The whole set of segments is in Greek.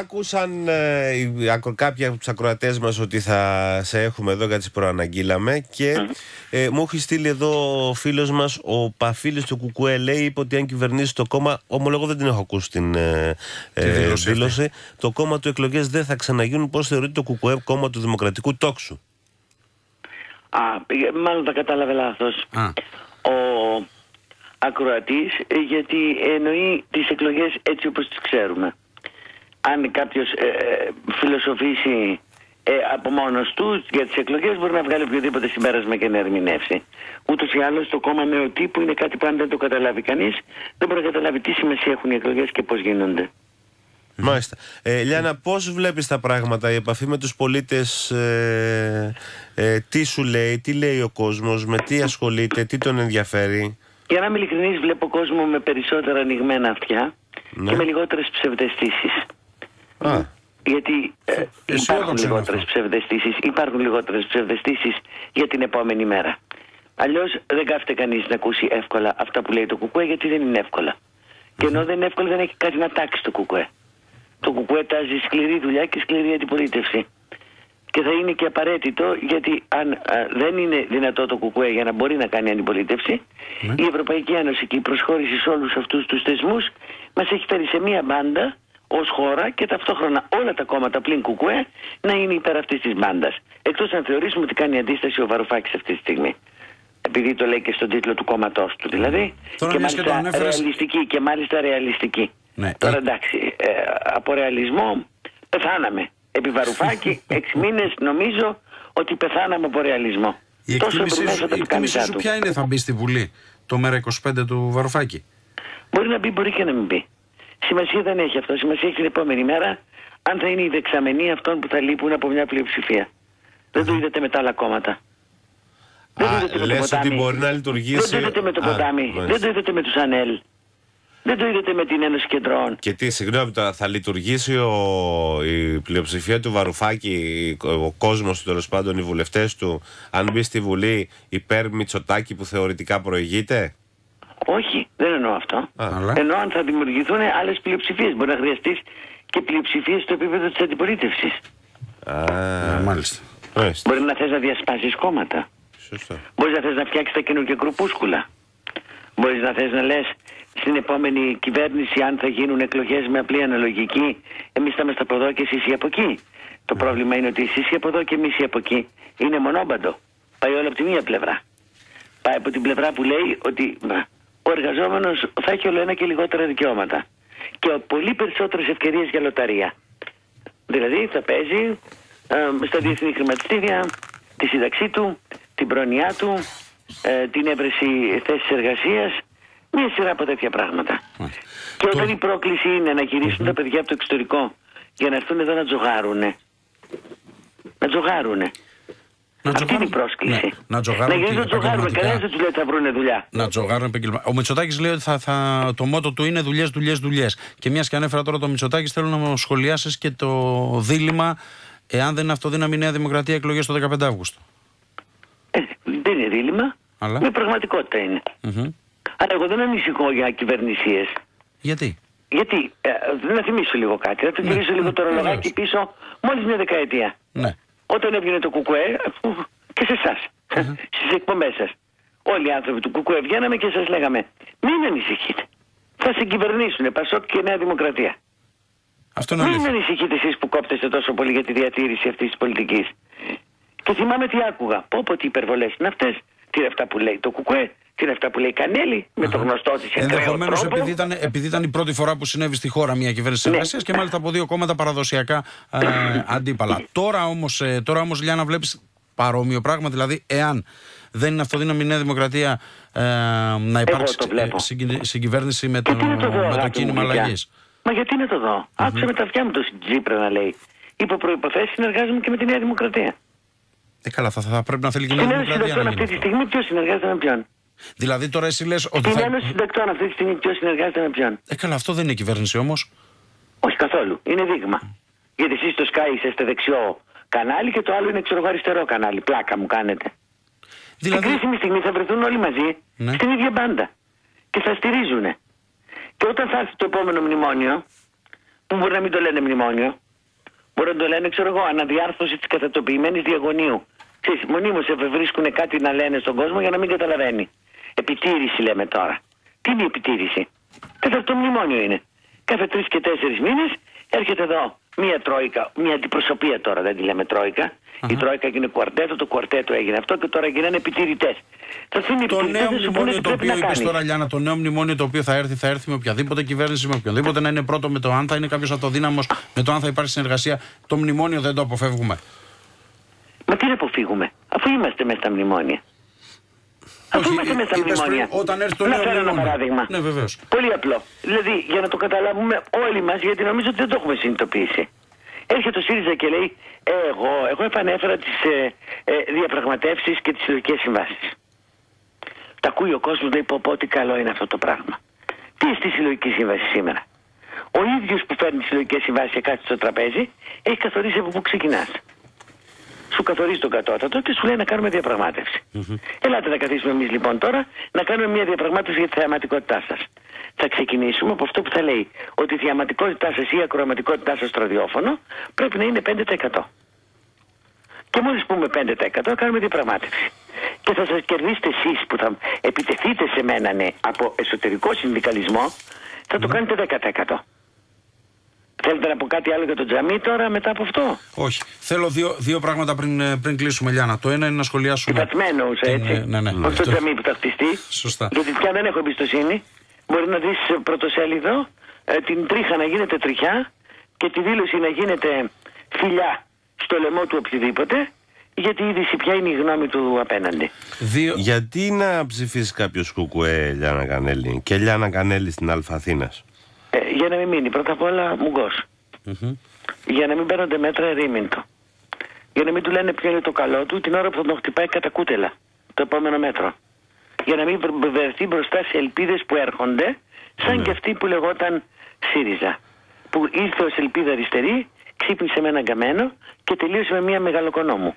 Άκουσαν κάποιοι από τους ακροατές μας ότι θα σε έχουμε εδώ, κάτι προαναγγείλαμε και μου έχει στείλει εδώ ο φίλος μας ο Παφίλης του ΚΚΕ, λέει, είπε ότι αν κυβερνήσει το κόμμα, ομολογώ δεν την έχω ακούσει την δήλωση, το κόμμα του εκλογές δεν θα ξαναγίνουν, πώς θεωρείται το ΚΚΕ κόμμα του δημοκρατικού τόξου? Α, μάλλον τα κατάλαβε λάθος ο ακροατής, γιατί εννοεί τις εκλογές έτσι όπως τις ξέρουμε. Αν κάποιος φιλοσοφήσει από μόνος του για τις εκλογές, μπορεί να βγάλει οποιοδήποτε συμπέρασμα και να ερμηνεύσει. Ούτως ή άλλως το κόμμα νεοτύπου είναι κάτι που αν δεν το καταλάβει κανείς, δεν μπορεί να καταλάβει τι σημασία έχουν οι εκλογές και πώς γίνονται. Μάλιστα. Λιάνα, πώς βλέπεις τα πράγματα, η επαφή με τους πολίτες, τι σου λέει, τι λέει ο κόσμος, με τι ασχολείται, τι τον ενδιαφέρει? Για να είμαι ειλικρινής, βλέπω κόσμο με περισσότερα ανοιγμένα αυτιά και με λιγότερες ψευδαισθήσεις. Γιατί υπάρχουν λιγότερες ψευδαισθήσεις, για την επόμενη μέρα. Αλλιώς δεν κάθεται κανείς να ακούσει εύκολα αυτά που λέει το ΚΚΕ, γιατί δεν είναι εύκολα. Και ενώ δεν είναι εύκολα, δεν έχει κάτι να τάξει το ΚΚΕ. Το ΚΚΕ τάζει σκληρή δουλειά και σκληρή αντιπολίτευση. Και θα είναι και απαραίτητο, γιατί αν δεν είναι δυνατό το ΚΚΕ για να μπορεί να κάνει αντιπολίτευση, η Ευρωπαϊκή Ένωση και η προσχώρηση σε όλους αυτούς τους θεσμούς μας έχει φέρει σε μία μπάντα ως χώρα, και ταυτόχρονα όλα τα κόμματα πλην ΚΚΕ να είναι υπέρ αυτής της μπάντας. Εκτός αν θεωρήσουμε ότι κάνει αντίσταση ο Βαρουφάκης αυτή τη στιγμή. Επειδή το λέει και στον τίτλο του κόμματός του, δηλαδή. Και μάλιστα, ρεαλιστική, Ναι. Τώρα εντάξει, από ρεαλισμό πεθάναμε. Επί Βαρουφάκη, 6 μήνες νομίζω ότι πεθάναμε από ρεαλισμό. Η εκτίμησή σου ποια είναι, θα μπει στη Βουλή το ΜΕΡΑ25 του Βαρουφάκη? Μπορεί να μπει, μπορεί και να μην μπει. Σημασία δεν έχει αυτό. Σημασία έχει την επόμενη μέρα αν θα είναι οι δεξαμενοί αυτών που θα λείπουν από μια πλειοψηφία. Δεν το είδατε με τα άλλα κόμματα. Λες ότι μπορεί να λειτουργήσει. Δεν το είδατε με το ποτάμι. Δεν το είδατε με τους ΑΝΕΛ. Δεν το είδατε με την Ένωση Κεντρών. Και τι, συγγνώμη, θα λειτουργήσει η πλειοψηφία του Βαρουφάκη, ο κόσμος του, τέλος πάντων, οι βουλευτές του, αν μπει στη Βουλή υπέρ Μητσοτάκη που θεωρητικά προηγείται? Όχι, δεν εννοώ αυτό. Εννοώ αν θα δημιουργηθούν άλλες πλειοψηφίες. Μπορεί να χρειαστεί και πλειοψηφίες στο επίπεδο της αντιπολίτευσης. Μάλιστα. Μπορεί να θες να διασπάσεις κόμματα. Μπορεί να θες να φτιάξεις τα καινούργια κρουπούσκουλα. Μπορεί να θες να λες στην επόμενη κυβέρνηση, αν θα γίνουν εκλογές με απλή αναλογική, εμείς θα είμαστε από εδώ και εσείς από εκεί. Το πρόβλημα είναι ότι εσείς από εδώ και εμείς από εκεί. Είναι μονόμπαντο. Πάει όλο από τη μία πλευρά. Πάει από την πλευρά που λέει ότι ο εργαζόμενος θα έχει όλο ένα και λιγότερα δικαιώματα. Και πολύ περισσότερες ευκαιρίες για λοταρία. Δηλαδή θα παίζει στα διεθνή χρηματιστήρια τη σύνταξή του, την πρόνοιά του, την έβρεση θέσης εργασίας, μια σειρά από τέτοια πράγματα. Και όταν η πρόκληση είναι να γυρίσουν τα παιδιά από το εξωτερικό για να έρθουν εδώ να τζογάρουνε. Αυτή είναι η πρόσκληση. Να γυρίζουν να τζογάρουν. Κανένας δεν τους λέει ότι θα βρούνε δουλειά. Να τζογάρουν επαγγελματικά. Ο Μητσοτάκης λέει ότι το μότο του είναι δουλειές, δουλειές, δουλειές. Και μιας και ανέφερα τώρα το Μητσοτάκη, θέλω να μου σχολιάσεις και το δίλημμα εάν δεν είναι αυτοδύναμη η Νέα Δημοκρατία εκλογές το 15 Αύγουστο. Δεν είναι δίλημμα. Η πραγματικότητα είναι. Αλλά εγώ δεν ανησυχώ για κυβερνησίες. Γιατί? Γιατί, να θυμίσω λίγο κάτι, να το γυρίσω λίγο το ρολογάκι πίσω, μόλις μια δεκαετία. Όταν έβγαινε το ΚΚΕ, και σε εσάς, στις εκπομπές σας. Όλοι οι άνθρωποι του ΚΚΕ βγαίναμε και σας λέγαμε, μην ανησυχείτε. Θα συγκυβερνήσουνε Πασόκ και Νέα Δημοκρατία. Μην ανησυχείτε εσείς που κόπτεστε τόσο πολύ για τη διατήρηση αυτής της πολιτικής. Και θυμάμαι τι άκουγα. Πω τι υπερβολές είναι αυτές, τι είναι αυτά που λέει το ΚΚΕ. Τι είναι αυτά που λέει η Κανέλλη, με το γνωστό της εκκραίο τρόπο. Ενδεχομένως επειδή ήταν η πρώτη φορά που συνέβη στη χώρα μια κυβέρνηση εργασίας και μάλιστα από δύο κόμματα παραδοσιακά αντίπαλα. Τώρα όμως, Λιάνα, βλέπεις παρόμοιο πράγμα, δηλαδή εάν δεν είναι αυτοδύναμη η Νέα Δημοκρατία να υπάρξει συγκυβέρνηση με το κίνημα αλλαγής. Μα γιατί να το δω? Άκουσα με τα αυτιά μου τον Τσίπρα να λέει, υπό προϋποθέσεις συνεργάζομαι και με τη Νέα Δημοκρατία. Καλά, θα πρέπει να θέλει και η Νέα Δημοκρατία. Αυτή τη στιγμή ποιο συνεργάζεται με ποιον? Δηλαδή τώρα εσύ λες ότι. Την Ένωση Συντακτών αυτή τη στιγμή ποιος συνεργάζεται με ποιον? Καλά, αυτό δεν είναι κυβέρνηση όμως. Όχι καθόλου. Είναι δείγμα. Γιατί εσείς στο ΣΚΑΙ είστε δεξιό κανάλι και το άλλο είναι αριστερό κανάλι. Πλάκα μου κάνετε. Δηλαδή... Στην κρίσιμη στιγμή θα βρεθούν όλοι μαζί στην ίδια μπάντα. Και θα στηρίζουνε. Και όταν θα έρθει το επόμενο μνημόνιο, που μπορεί να μην το λένε μνημόνιο. Μπορεί να το λένε, ξέρω εγώ, αναδιάρθρωση της κατατοποιημένης διαγωνίου. Ξέρεις, μονίμως εφευρίσκουν κάτι να λένε στον κόσμο για να μην καταλαβαίνει. Επιτήρηση λέμε τώρα. Τι είναι η επιτήρηση? Τέταρτο μνημόνιο είναι. Κάθε 3 και 4 μήνες έρχεται εδώ μία τρόικα, μία αντιπροσωπεία τώρα, δεν τη λέμε τρόικα. Uh-huh. Η τρόικα έγινε κουαρτέτο, το κουαρτέτο έγινε αυτό και τώρα γίνανε επιτηρητές. Το νέο μνημόνιο το οποίο είπες τώρα, Λιάνα, το νέο μνημόνιο το οποίο θα έρθει με οποιαδήποτε κυβέρνηση, με οποιονδήποτε, να είναι πρώτο με το αν θα είναι κάποιος αυτοδύναμος, με το αν θα υπάρχει συνεργασία. Το μνημόνιο δεν το αποφεύγουμε. Μα τι να αποφύγουμε, αφού είμαστε μέσα στα μνημόνια. Αφού είμαστε μέσα στα μνημόνια. Να φέρω ένα παράδειγμα. Ναι, βεβαίως. Πολύ απλό. Δηλαδή, για να το καταλάβουμε όλοι μας, γιατί νομίζω ότι δεν το έχουμε συνειδητοποιήσει. Έρχεται ο ΣΥΡΙΖΑ και λέει: Εγώ επανέφερα τις διαπραγματεύσεις και τις συλλογικές συμβάσεις. Τα ακούει ο κόσμος, λέει: Πω, τι καλό είναι αυτό το πράγμα. Τι είναι στη συλλογική σύμβαση σήμερα? Ο ίδιος που φέρνει τις συλλογικές συμβάσεις και κάθεται στο τραπέζι, έχει καθορίσει από πού ξεκινάς. Σου καθορίζει τον κατώτατο και σου λέει να κάνουμε διαπραγμάτευση. Mm-hmm. Ελάτε να καθίσουμε εμείς λοιπόν τώρα να κάνουμε μια διαπραγμάτευση για τη θεαματικότητά σας. Θα ξεκινήσουμε από αυτό που θα λέει ότι η θεαματικότητά σας ή η ακροαματικότητά σας στο ραδιόφωνο πρέπει να είναι 5%. Και μόλις πούμε 5% κάνουμε διαπραγμάτευση. Και θα σας κερδίσετε εσείς που θα επιτεθείτε σε μένα, ναι, από εσωτερικό συνδικαλισμό, θα το κάνετε 10%. Θέλετε να πω κάτι άλλο για το τζαμί τώρα μετά από αυτό? Όχι. Θέλω δύο πράγματα πριν κλείσουμε, Λιάνα. Το ένα είναι να σχολιάσουμε. Πετατμένο ούσα, έτσι. Ναι. Όχι το τζαμί που θα χτιστεί. Σωστά. Γιατί πια δεν έχω εμπιστοσύνη. Μπορεί να δεις πρωτοσέλιδο, την τρίχα να γίνεται τριχιά και τη δήλωση να γίνεται φιλιά στο λαιμό του οποιοδήποτε, γιατί η είδηση πια είναι η γνώμη του απέναντι. Γιατί να ψηφίσει κάποιο ΚΚΕ, Λιάνα Κανέλλη, και Λιάνα Κανέλλη στην Αλφαθήνας? Για να μην μείνει πρώτα απ' όλα μουγκός. Mm-hmm. Για να μην παίρνονται μέτρα ερήμηντο. Για να μην του λένε ποιο είναι το καλό του την ώρα που θα τον χτυπάει κατά κούτελα το επόμενο μέτρο. Για να μην βρεθεί μπροστά σε ελπίδες που έρχονται, σαν και αυτή που λεγόταν ΣΥΡΙΖΑ. Που ήρθε ως ελπίδα αριστερή, ξύπνησε με έναν καμένο και τελείωσε με μια μεγαλοκονόμου.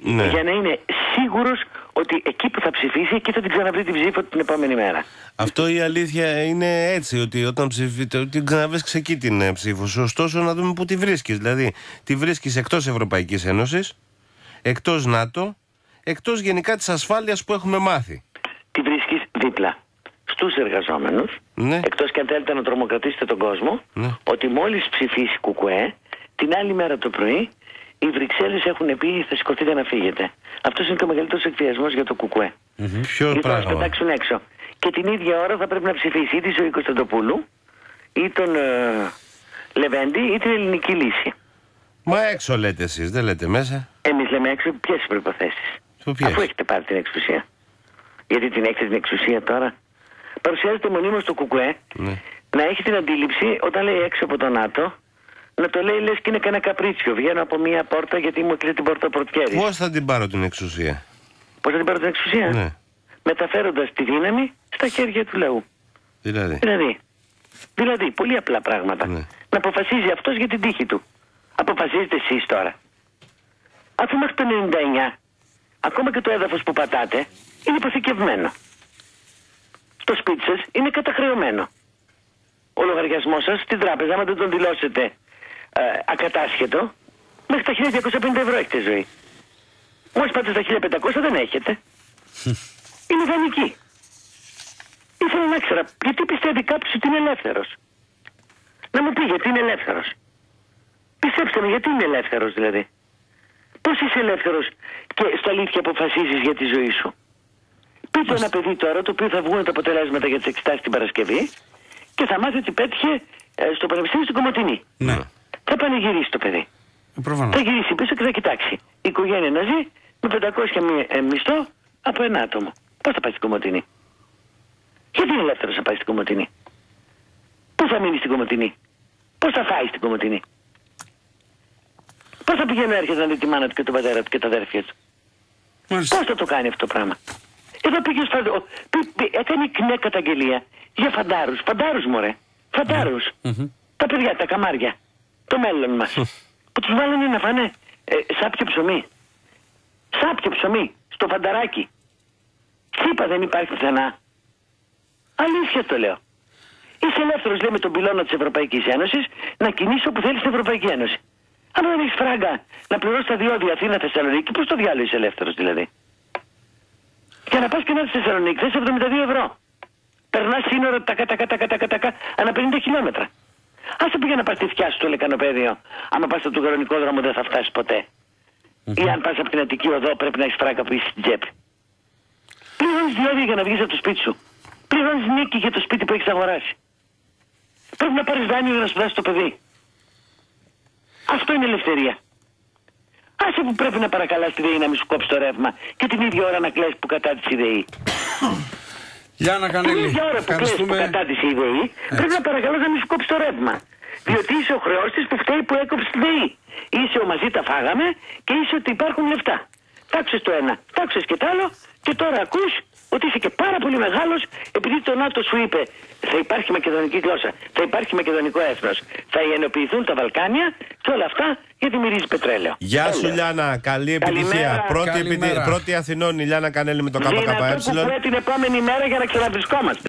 Ναι. Για να είναι σίγουρος ότι εκεί που θα ψηφίσει, εκεί θα την ξαναβρει την ψήφο την επόμενη μέρα. Αυτό η αλήθεια είναι έτσι, ότι όταν ψηφίτε, την ξαναβρίσκεις εκεί την ψήφο. Ωστόσο, να δούμε πού τη βρίσκεις. Δηλαδή, τη βρίσκεις εκτός Ευρωπαϊκής Ένωσης, εκτός ΝΑΤΟ, εκτός γενικά της ασφάλειας που έχουμε μάθει. Τη βρίσκεις δίπλα στους εργαζόμενους, ναι. Εκτός και αν θέλετε να τρομοκρατήσετε τον κόσμο, ναι. Ότι μόλις ψηφίσει ΚΚΕ, την άλλη μέρα το πρωί, οι Βρυξέλλες έχουν πει: θα σηκωθείτε να φύγετε. Αυτός είναι και ο μεγαλύτερος εκβιασμός για το ΚΚΕ. Ποιο πράγμα. Θα τους πετάξουν έξω. Και την ίδια ώρα θα πρέπει να ψηφίσει ή τη Ζωή Κωνσταντοπούλου, ή τον Λεβέντη, ή την Ελληνική Λύση. Μα έξω λέτε εσείς, δεν λέτε μέσα. Εμείς λέμε έξω, ποιες προϋποθέσεις? Αφού έχετε πάρει την εξουσία. Γιατί την έχετε την εξουσία τώρα? Παρουσιάζεται μονίμως το ΚΚΕ, ναι. Να έχει την αντίληψη όταν λέει έξω από το ΝΑΤΟ, να το λέει λες και είναι κανένα καπρίτσιο. Βγαίνω από μία πόρτα γιατί μου έκλεισε την πόρτα πρωτοκέρι. Πώς θα την πάρω την εξουσία? Ναι. Μεταφέροντας τη δύναμη στα χέρια του λαού. Δηλαδή πολύ απλά πράγματα. Ναι. Να αποφασίζει αυτός για την τύχη του. Αποφασίζετε εσείς τώρα. Αφού μέχρι το 99, ακόμα και το έδαφος που πατάτε είναι υποθηκευμένο. Το σπίτι σας είναι καταχρεωμένο. Ο λογαριασμός σας στην τράπεζα, άμα δεν τον δηλώσετε ακατάσχετο, μέχρι τα 1.250 ευρώ έχετε ζωή. Μόλις πάτε στα 1.500 δεν έχετε. Είναι δανεική. Ήθελα να ξέρω, γιατί πιστεύει κάποιος ότι είναι ελεύθερος? Να μου πει γιατί είναι ελεύθερος. Πιστέψτε με, γιατί είναι ελεύθερος δηλαδή? Πώς είσαι ελεύθερος και στα αλήθεια αποφασίζεις για τη ζωή σου? Πείτε ένα παιδί τώρα, το οποίο θα βγουν τα αποτελέσματα για τις εξετάσεις την Παρασκευή και θα μάθει ότι πέτυχε στο Πανεπιστήμιο στην Κομοτηνή. Ναι. Θα πανηγυρίσει το παιδί. Προφανώς. Θα γυρίσει πίσω και θα κοιτάξει. Η οικογένεια να ζει με 500 μισθό από ένα άτομο. Πώς θα πάει στην Κομοτηνή? Γιατί είναι ελεύθερος να πάει στην Κομοτηνή? Πώς θα μείνει στην Κομοτηνή? Πώς θα φάει στην Κομοτηνή? Πώς θα πηγαίνει να έρχεται να δει τη μάνα του και τον πατέρα του και τα αδέρφια του? Πώς θα το κάνει αυτό το πράγμα? Εδώ πήγε έκανε κνέ καταγγελία για φαντάρους. Φαντάρους, μωρέ. Φαντάρους. Mm-hmm. Τα παιδιά, τα καμάρια. Το μέλλον μας. Που τους βάλανε να φάνε σάπιο ψωμί. Σάπιο ψωμί. Στο φανταράκι. Τσίπα δεν υπάρχει πουθενά. Αλήθεια το λέω. Είσαι ελεύθερος, λέει, με τον πυλώνα της Ευρωπαϊκής Ένωσης να κινείσαι όπου θέλεις στην Ευρωπαϊκή Ένωση. Αν δεν έχεις φράγκα να πληρώσεις τα διόδια Αθήνα-Θεσσαλονίκη, πώς το διάλογο είσαι ελεύθερος δηλαδή. Για να πας και να είσαι στη Θεσσαλονίκη, θες 72 ευρώ. Περνάς σύνορα τα ανά 50 χιλιόμετρα. Ας το πήγαινε να πας τη θιά σου στο λεκανοπέδιο. Άμα πας στον γερονικό δρόμο δεν θα φτάσεις ποτέ. Ή αν πας από την Αττική οδό πρέπει να έχεις φράγκα που είσαι στην τσέπη. Πληρώνεις διόδια για να βγεις από το σπίτι σου. Πληρώνεις νίκη για το σπίτι που έχεις αγοράσει. Πρέπει να πάρεις δάνειο για να σπουδάσεις το παιδί. Αυτό είναι ελευθερία. Άσε που πρέπει να παρακαλάς τη ΔΕΗ να μην σου κόψει το ρεύμα και την ίδια ώρα να κλαις που κατάντησε η ΔΕΗ. Λιάνα Κανέλλη, την ίδια ώρα που κλαις που κατάντησε η ΔΕΗ, πρέπει να παρακαλάς να μην σου κόψει το ρεύμα. Διότι είσαι ο χρεός της που φταίει που έκοψε τη ΔΕΗ. Είσαι ο μαζί τα φάγαμε και είσαι ότι υπάρχουν λεφτά. Τάξες το ένα, τάξες και το άλλο και τώρα ακούς ότι είσαι και πάρα πολύ μεγάλος επειδή το ΝΑΤΟ σου είπε θα υπάρχει μακεδονική γλώσσα, θα υπάρχει μακεδονικό έθνος, θα ενοποιηθούν τα Βαλκάνια και όλα αυτά γιατί μυρίζει πετρέλαιο. Γεια σου Λιάνα, καλή επιτυχία. Πρώτη Αθηνών η Λιάνα Κανέλλη με το ΚΚΕ. Δυνατό που πρέπει την επόμενη μέρα για να ξαναβρισκόμαστε.